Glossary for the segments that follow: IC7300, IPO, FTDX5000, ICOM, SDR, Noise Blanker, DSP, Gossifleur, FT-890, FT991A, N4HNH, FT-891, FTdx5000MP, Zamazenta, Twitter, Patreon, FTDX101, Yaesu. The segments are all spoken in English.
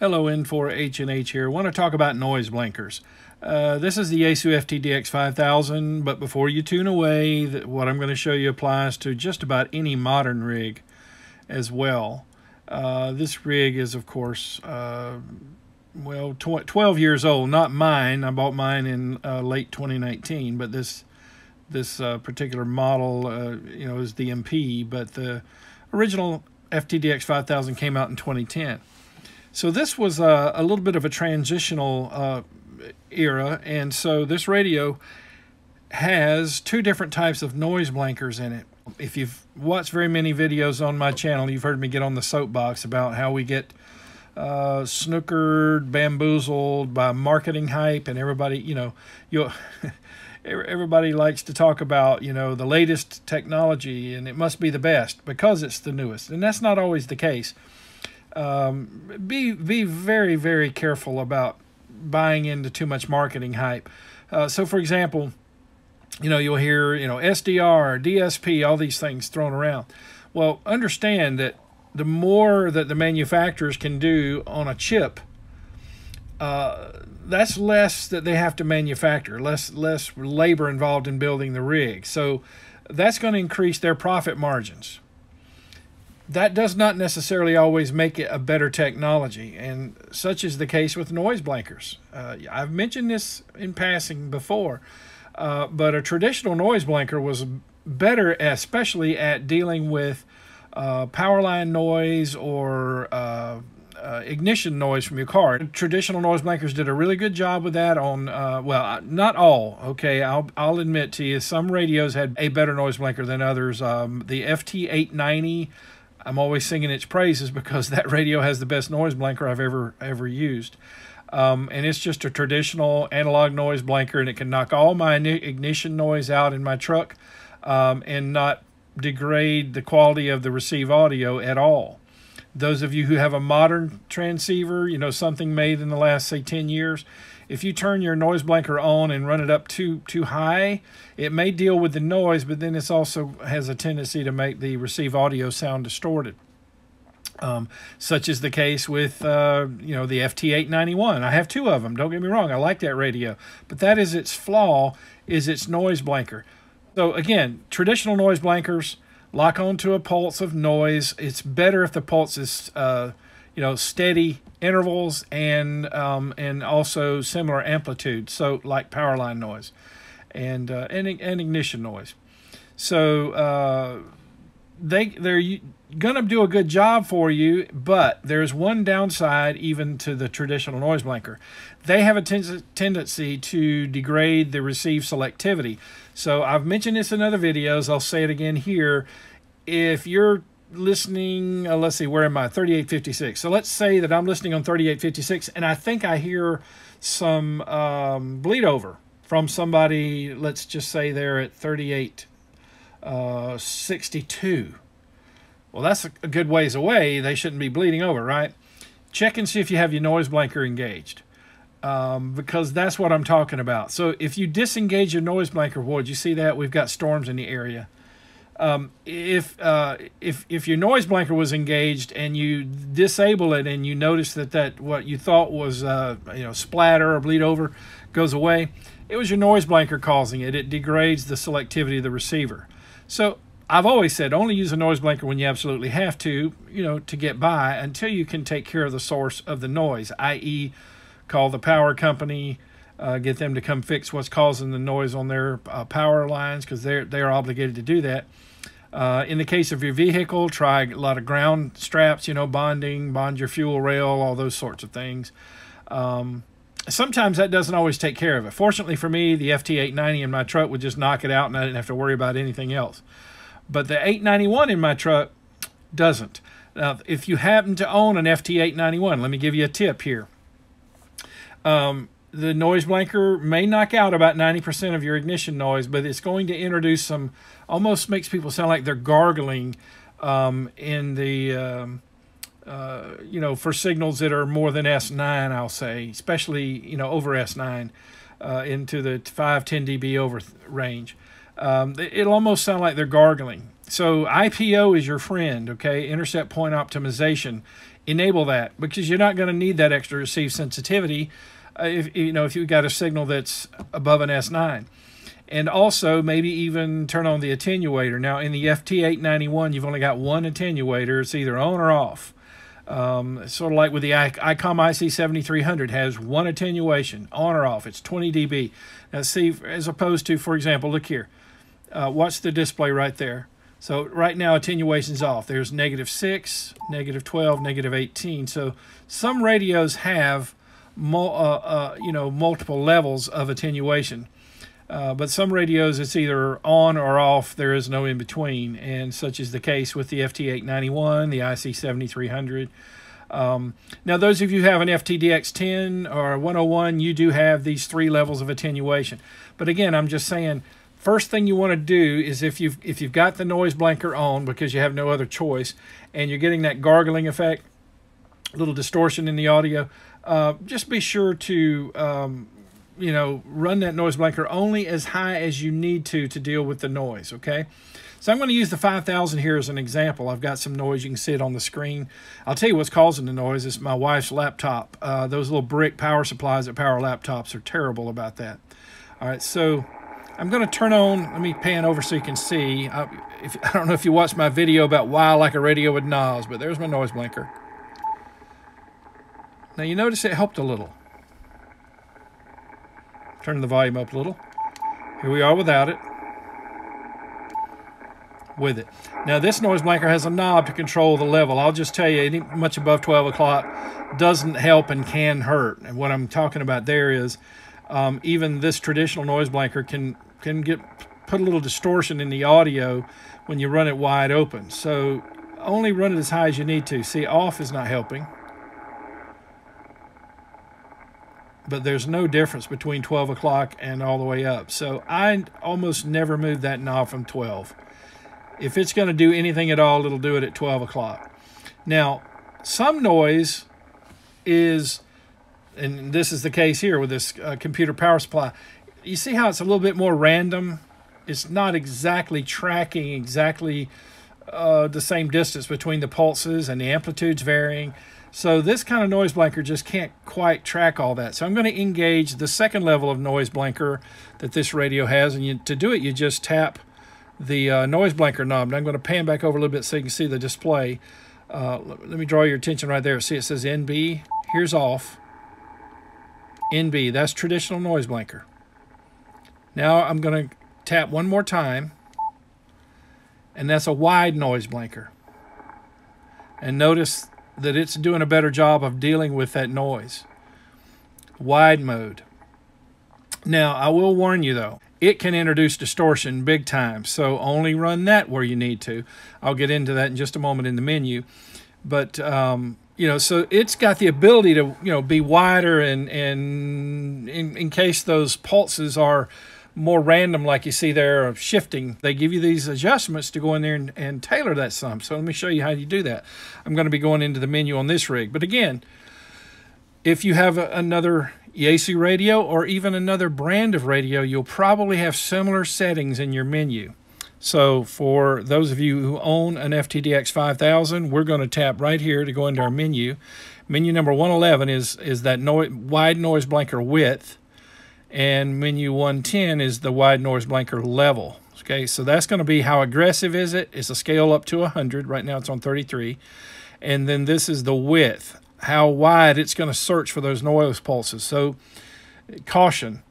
Hello, N4HNH here. I want to talk about noise blinkers. This is the Yaesu FTDX5000, but before you tune away, what I'm going to show you applies to just about any modern rig as well. This rig is, of course, well, 12 years old. Not mine. I bought mine in late 2019, but this particular model, you know, is the MP, but the original FTDX5000 came out in 2010. So this was a little bit of a transitional era, and so this radio has two different types of noise blinkers in it. If you've watched very many videos on my channel, you've heard me get on the soapbox about how we get snookered, bamboozled by marketing hype, and everybody, you know, everybody likes to talk about, you know, the latest technology, and it must be the best because it's the newest, and that's not always the case. Be very, very careful about buying into too much marketing hype. So, for example, you know, you'll hear, you know, SDR, DSP, all these things thrown around. Well, understand that the more that the manufacturers can do on a chip, that's less that they have to manufacture, less labor involved in building the rig. So that's going to increase their profit margins. That does not necessarily always make it a better technology, and such is the case with noise blinkers. I've mentioned this in passing before, but a traditional noise blinker was better, especially at dealing with power line noise or ignition noise from your car. Traditional noise blinkers did a really good job with that on, well, not all, okay, I'll admit to you, some radios had a better noise blinker than others. The FT891, I'm always singing its praises because that radio has the best noise blinker I've ever used. And it's just a traditional analog noise blinker, and it can knock all my ignition noise out in my truck and not degrade the quality of the receive audio at all. Those of you who have a modern transceiver, you know, something made in the last, say, 10 years, if you turn your noise blinker on and run it up too high, it may deal with the noise, but then it also has a tendency to make the receive audio sound distorted. Such is the case with, you know, the FT891. I have two of them. Don't get me wrong. I like that radio. But that is its flaw, is its noise blinker. So, again, traditional noise blinkers lock onto a pulse of noise. It's better if the pulse is, you know, steady intervals and also similar amplitude. So like power line noise and ignition noise. So they're gonna do a good job for you, but there's one downside even to the traditional noise blinker. They have a tendency to degrade the receive selectivity. So I've mentioned this in other videos. I'll say it again here. If you're listening, let's see, where am I? 3856. So let's say that I'm listening on 3856, and I think I hear some bleed over from somebody. Let's just say they're at 3862. Well, that's a good ways away. They shouldn't be bleeding over, right? Check and see if you have your noise blinker engaged, because that's what I'm talking about. So if you disengage your noise blinker, boy, did you see that? We've got storms in the area. If your noise blinker was engaged and you disable it and you notice that what you thought was you know, splatter or bleed over goes away, it was your noise blinker causing it. It degrades the selectivity of the receiver. So I've always said only use a noise blinker when you absolutely have to, you know, to get by until you can take care of the source of the noise, i.e. call the power company. Get them to come fix what's causing the noise on their power lines, because they're obligated to do that. In the case of your vehicle, try a lot of ground straps, you know, bond your fuel rail, all those sorts of things. Sometimes that doesn't always take care of it. Fortunately for me, the FT890 in my truck would just knock it out, and I didn't have to worry about anything else. But the 891 in my truck doesn't. Now, if you happen to own an FT891, let me give you a tip here. The noise blinker may knock out about 90% of your ignition noise, but it's going to introduce some, almost makes people sound like they're gargling in the, you know, for signals that are more than S9, I'll say, especially, you know, over S9 into the 5, 10 dB over range. It'll almost sound like they're gargling. So IPO is your friend, okay? Intercept point optimization enable that, because you're not going to need that extra receive sensitivity if you've got a signal that's above an S9. And also maybe even turn on the attenuator. Now in the FT891, you've only got one attenuator. It's either on or off. It's sort of like with the ICOM IC7300, has one attenuation, on or off. It's 20 dB. Now see, as opposed to, for example, look here. Watch the display right there. So right now attenuation's off. There's -6, -12, -18. So some radios have multiple levels of attenuation. But some radios, it's either on or off. There is no in between, and such is the case with the FT891, the IC7300. Now, those of you who have an FTDX10 or 101, you do have these three levels of attenuation. But again, I'm just saying, first thing you want to do is if you've got the noise blanker on because you have no other choice, and you're getting that gargling effect, a little distortion in the audio, just be sure to run that noise blanker only as high as you need to deal with the noise, okay? So I'm going to use the 5000 here as an example. I've got some noise. You can see it on the screen. I'll tell you what's causing the noise. It's my wife's laptop. Those little brick power supplies that power laptops are terrible about that. All right, so I'm going to turn on, let me pan over so you can see. I don't know if you watched my video about why I like a radio with Nas, but there's my noise blanker. Now you notice it helped a little. Turn the volume up a little. Here we are without it. With it. Now this noise blanker has a knob to control the level. I'll just tell you, anything much above 12 o'clock doesn't help and can hurt. And what I'm talking about there is even this traditional noise blanker can put a little distortion in the audio when you run it wide open. So only run it as high as you need to. See, off is not helping. But there's no difference between 12 o'clock and all the way up. So I almost never move that knob from 12. If it's going to do anything at all, it'll do it at 12 o'clock. Now, some noise is, and this is the case here with this computer power supply, you see how it's a little bit more random? It's not exactly tracking exactly the same distance between the pulses, and the amplitude's varying. So this kind of noise blanker just can't quite track all that. So I'm going to engage the second level of noise blanker that this radio has. And to do it, you just tap the noise blanker knob. And I'm going to pan back over a little bit so you can see the display. Let me draw your attention right there. See, it says NB. Here's off. NB. That's traditional noise blanker. Now I'm going to tap one more time. And that's a wide noise blanker. And notice that it's doing a better job of dealing with that noise. Wide mode. Now, I will warn you though, it can introduce distortion big time, so only run that where you need to. I'll get into that in just a moment in the menu. But, so it's got the ability to, be wider and in case those pulses are more random, like you see there, of shifting. They give you these adjustments to go in there and tailor that some. So let me show you how you do that. I'm going to be going into the menu on this rig. But again, if you have another Yaesu radio or even another brand of radio, you'll probably have similar settings in your menu. So for those of you who own an FTDX5000, we're going to tap right here to go into our menu. Menu number 111 is that wide noise blanker width. And menu 110 is the wide noise blanker level. Okay, so that's going to be how aggressive is it. It's a scale up to 100. Right now it's on 33. And then this is the width, how wide it's going to search for those noise pulses. So caution,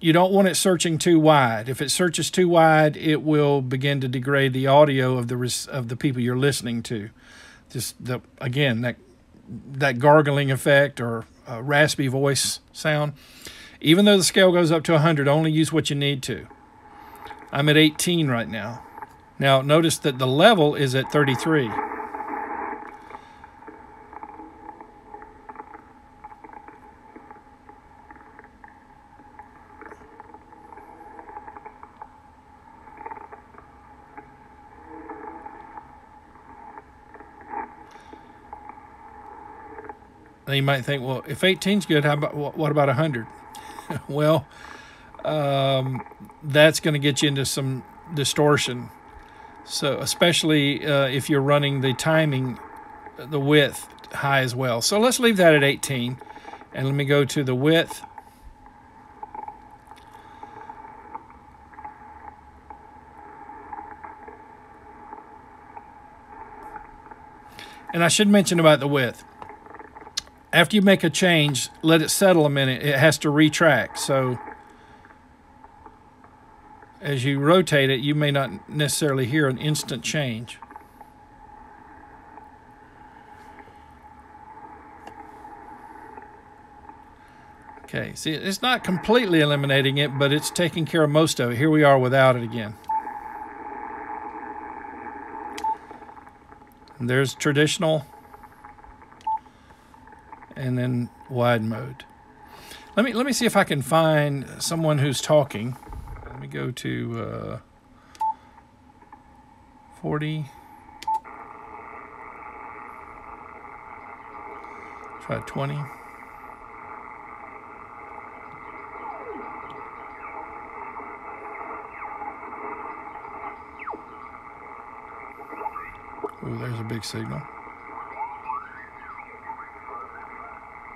you don't want it searching too wide. If it searches too wide, it will begin to degrade the audio of the people you're listening to. Just again, that gargling effect or raspy voice sound. Even though the scale goes up to 100, only use what you need to. I'm at 18 right now. Now, notice that the level is at 33. Now, you might think, well, if 18's good, how about, what about 100? Well, that's going to get you into some distortion. So especially if you're running the timing, the width high as well. So let's leave that at 18. And let me go to the width. And I should mention about the width. After you make a change, let it settle a minute. It has to retract. So as you rotate it, you may not necessarily hear an instant change. Okay, see, it's not completely eliminating it, but it's taking care of most of it. Here we are without it again. And there's traditional and then wide mode. Let me see if I can find someone who's talking. Let me go to 40. Try 20. Oh, there's a big signal.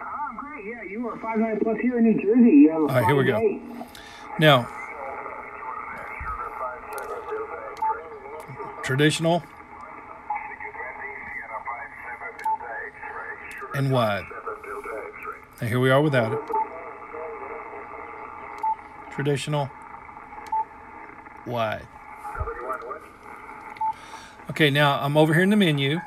Oh, great. Yeah, you were 500 plus here in New Jersey. You have a all right, here we go. Eight. Now, traditional and wide. And here we are without it. Traditional, wide. Okay, now I'm over here in the menu.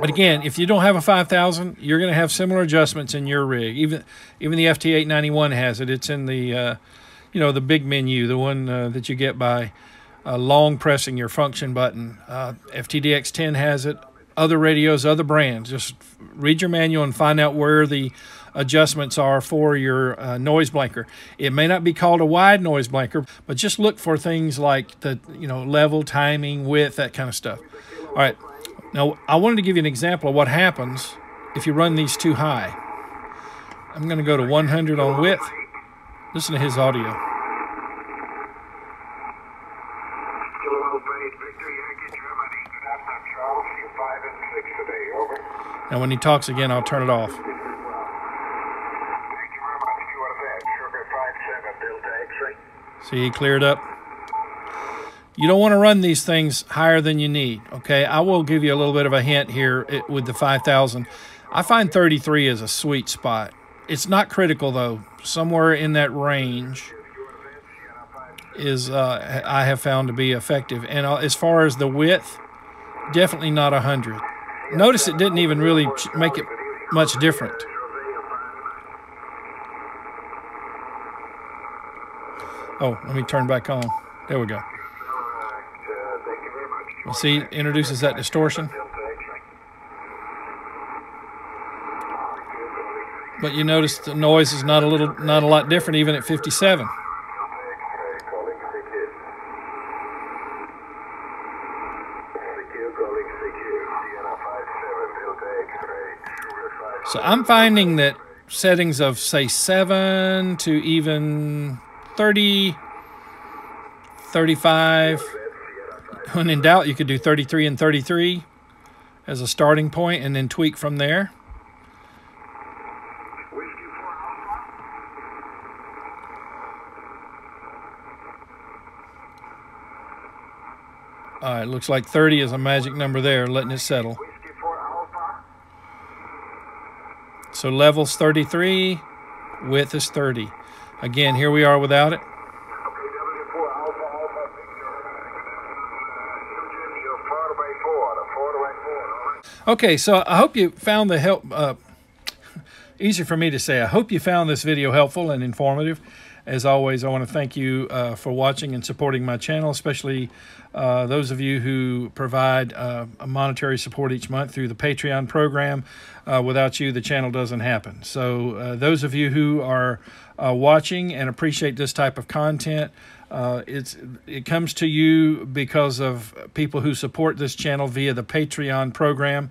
But again, if you don't have a 5000, you're going to have similar adjustments in your rig. Even the FT891 has it. It's in the you know, the big menu, the one that you get by long pressing your function button. FTDX10 has it. Other radios, other brands. Just read your manual and find out where the adjustments are for your noise blanker. It may not be called a wide noise blanker, but just look for things like the, you know, level, timing, width, that kind of stuff. All right, now I wanted to give you an example of what happens if you run these too high. I'm going to go to 100 on width. Listen to his audio. Now when he talks again, I'll turn it off. See, he cleared up. You don't want to run these things higher than you need, okay? I will give you a little bit of a hint here with the 5000. I find 33 is a sweet spot. It's not critical, though. Somewhere in that range is I have found to be effective. And as far as the width, definitely not 100. Notice it didn't even really make it much different. Oh, let me turn back on. There we go. You see, it introduces that distortion. But you notice the noise is not a lot different even at 57. So I'm finding that settings of, say, 7 to even 30, 35, when in doubt, you could do 33 and 33 as a starting point and then tweak from there. All right, looks like 30 is a magic number there, letting it settle. So level's 33, width is 30. Again, here we are without it. Okay, so I hope you found the help. Easy for me to say. I hope you found this video helpful and informative. As always, I want to thank you for watching and supporting my channel, especially those of you who provide monetary support each month through the Patreon program. Without you, the channel doesn't happen. So those of you who are watching and appreciate this type of content, it comes to you because of people who support this channel via the Patreon program.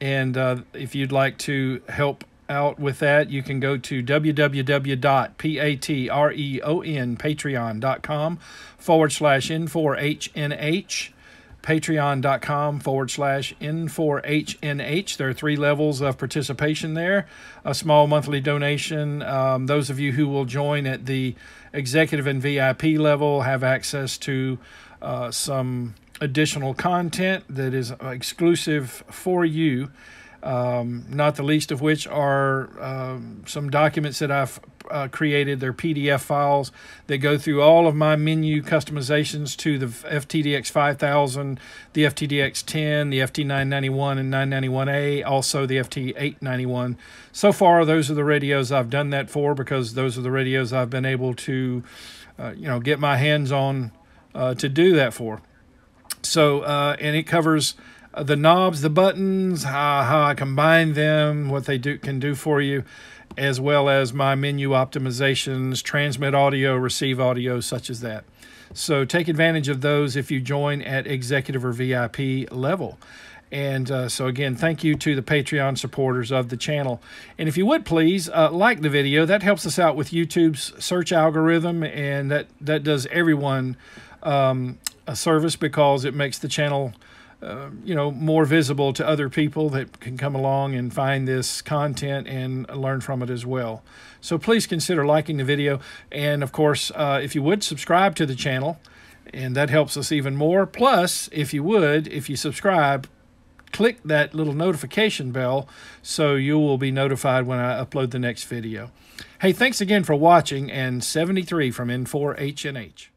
And if you'd like to help out with that, you can go to www.patreon.com/N4HNH. patreon.com/N4HNH. There are 3 levels of participation there. A small monthly donation. Those of you who will join at the executive and VIP level have access to some additional content that is exclusive for you. Not the least of which are some documents that I've created. They're PDF files that go through all of my menu customizations to the FTDX5000, the FTDX10, the FT991 and 991A, also the FT891. So far, those are the radios I've done that for, because those are the radios I've been able to, get my hands on to do that for. So, and it covers the knobs, the buttons, how I combine them, what they can do for you, as well as my menu optimizations, transmit audio, receive audio, such as that. So take advantage of those if you join at executive or VIP level. And so again, thank you to the Patreon supporters of the channel. And if you would please like the video, that helps us out with YouTube's search algorithm, and that does everyone a service, because it makes the channel more visible to other people that can come along and find this content and learn from it as well. So please consider liking the video. And of course, if you would, subscribe to the channel, and that helps us even more. Plus, if you subscribe, click that little notification bell so you will be notified when I upload the next video. Hey, thanks again for watching, and 73 from N4HNH.